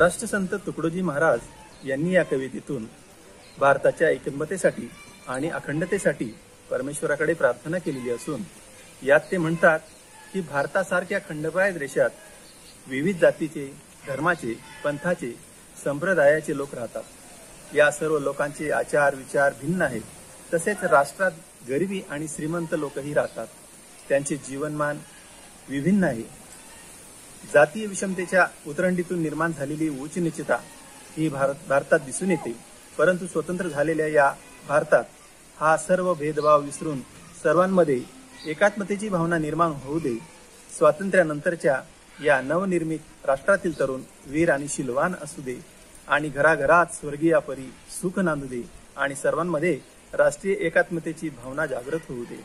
राष्ट्रसंत तुकड़ोजी महाराज यांनी या कवितेतून भारताच्या एकमतेसाठी आणि अखंडतेसाठी परमेश्वराकडे प्रार्थना केलेली असून यात ते म्हणतात की भारतासारख्या खंडप्राय देशात विविध जातीचे, धर्माचे, पंथाचे, संप्रदायाचे लोक राहतात। या सर्व लोकांचे आचार विचार भिन्न आहेत। तसेच राष्ट्रात गरिबी आणि श्रीमंत लोकही राहतात। त्यांचे जीवनमान विभिन्न आहे। जातीय विषमतेच्या उतरंडीतून निर्माण झालेली उच्च नीचता ही भारतात दिसून येते। परंतु स्वतंत्र झालेल्या या भारतात हा सर्व भेदभाव विसरून सर्वांमध्ये एकात्मतेची भावना निर्माण होऊ दे। स्वातंत्र्यानंतरच्या या नवनिर्मित राष्ट्रातील तरुण वीर आणि शिलवान असू दे आणि घराघरात स्वर्गीय परी सुख नांदू दे आणि सर्वांमध्ये राष्ट्रीय एकात्मतेची भावना जागृत होऊ दे।